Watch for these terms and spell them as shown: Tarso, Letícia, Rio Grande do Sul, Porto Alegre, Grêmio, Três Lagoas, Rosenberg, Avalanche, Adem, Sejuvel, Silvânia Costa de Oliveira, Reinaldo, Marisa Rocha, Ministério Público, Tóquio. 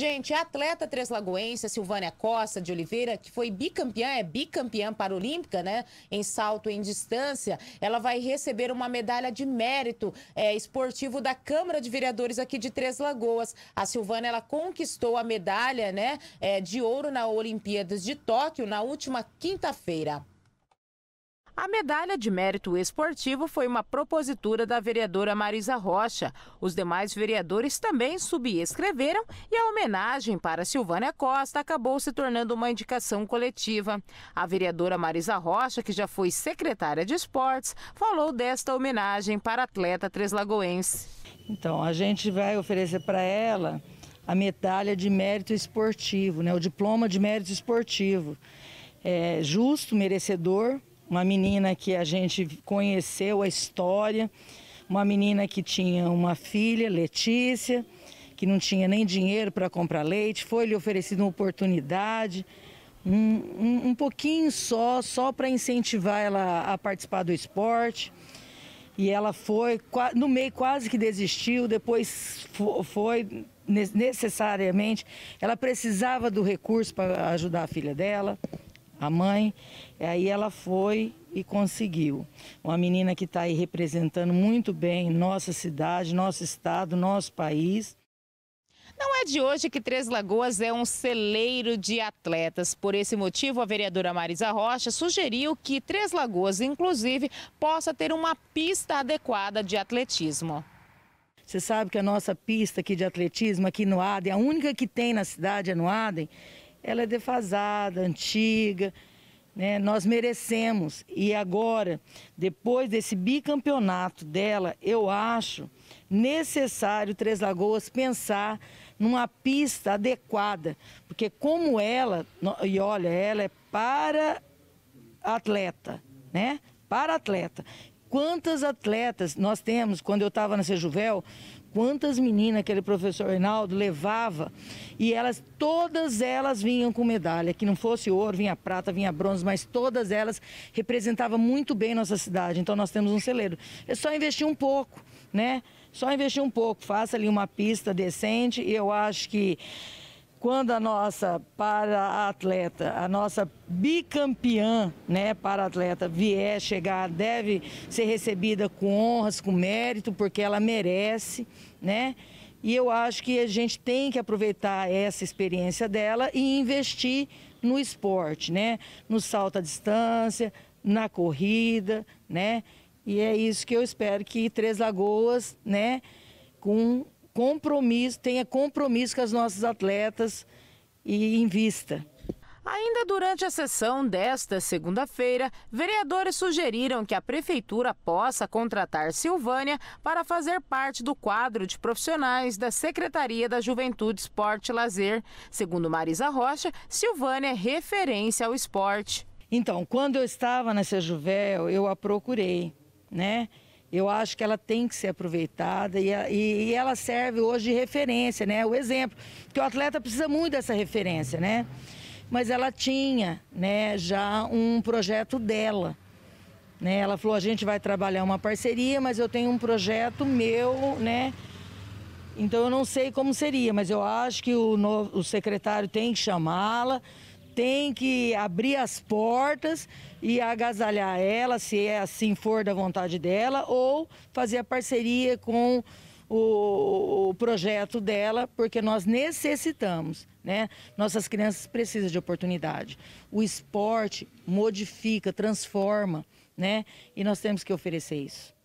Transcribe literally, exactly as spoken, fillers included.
Gente, a atleta três-lagoense, Silvânia Costa de Oliveira, que foi bicampeã, é bicampeã paralímpica, né, em salto em distância, ela vai receber uma medalha de mérito é, esportivo da Câmara de Vereadores aqui de Três Lagoas. A Silvânia, ela conquistou a medalha, né, é, de ouro na Olimpíadas de Tóquio na última quinta-feira. A medalha de mérito esportivo foi uma propositura da vereadora Marisa Rocha. Os demais vereadores também subscreveram e a homenagem para Silvânia Costa acabou se tornando uma indicação coletiva. A vereadora Marisa Rocha, que já foi secretária de esportes, falou desta homenagem para a atleta três-lagoense. Então, a gente vai oferecer para ela a medalha de mérito esportivo, né? O diploma de mérito esportivo. É justo, merecedor. Uma menina que a gente conheceu a história, uma menina que tinha uma filha, Letícia, que não tinha nem dinheiro para comprar leite, foi lhe oferecida uma oportunidade, um, um, um pouquinho só, só para incentivar ela a participar do esporte. E ela foi, no meio quase que desistiu, depois foi necessariamente, ela precisava do recurso para ajudar a filha dela, a mãe, aí ela foi e conseguiu. Uma menina que está aí representando muito bem nossa cidade, nosso estado, nosso país. Não é de hoje que Três Lagoas é um celeiro de atletas. Por esse motivo, a vereadora Marisa Rocha sugeriu que Três Lagoas, inclusive, possa ter uma pista adequada de atletismo. Você sabe que a nossa pista aqui de atletismo, aqui no Adem, a única que tem na cidade é no Adem, ela é defasada, antiga, né? Nós merecemos. E agora, depois desse bicampeonato dela, eu acho necessário Três Lagoas pensar numa pista adequada, porque como ela, e olha, ela é para atleta, né? Para atleta. Quantas atletas nós temos, quando eu estava na Sejuvel, quantas meninas aquele professor Reinaldo levava e elas, todas elas vinham com medalha, que não fosse ouro, vinha prata, vinha bronze, mas todas elas representavam muito bem nossa cidade, então nós temos um celeiro. É só investir um pouco, né? Só investir um pouco, faça ali uma pista decente e eu acho que quando a nossa para-atleta, a nossa bicampeã, né, para-atleta vier chegar, deve ser recebida com honras, com mérito, porque ela merece, né? E eu acho que a gente tem que aproveitar essa experiência dela e investir no esporte, né? No salto à distância, na corrida, né? E é isso que eu espero que Três Lagoas, né, com compromisso, tenha compromisso com as nossas atletas e invista. Ainda durante a sessão desta segunda-feira, vereadores sugeriram que a Prefeitura possa contratar Silvânia para fazer parte do quadro de profissionais da Secretaria da Juventude, Esporte e Lazer. Segundo Marisa Rocha, Silvânia é referência ao esporte. Então, quando eu estava na Sejuvel, eu a procurei, né? Eu acho que ela tem que ser aproveitada e, e, e ela serve hoje de referência, né? O exemplo, porque o atleta precisa muito dessa referência, né? Mas ela tinha, né, já um projeto dela, né? Ela falou, a gente vai trabalhar uma parceria, mas eu tenho um projeto meu, né? Então eu não sei como seria, mas eu acho que o, novo, o secretário tem que chamá-la, tem que abrir as portas e agasalhar ela, se é assim for da vontade dela, ou fazer a parceria com o, o projeto dela, porque nós necessitamos, né? Nossas crianças precisam de oportunidade. O esporte modifica, transforma, né? E nós temos que oferecer isso.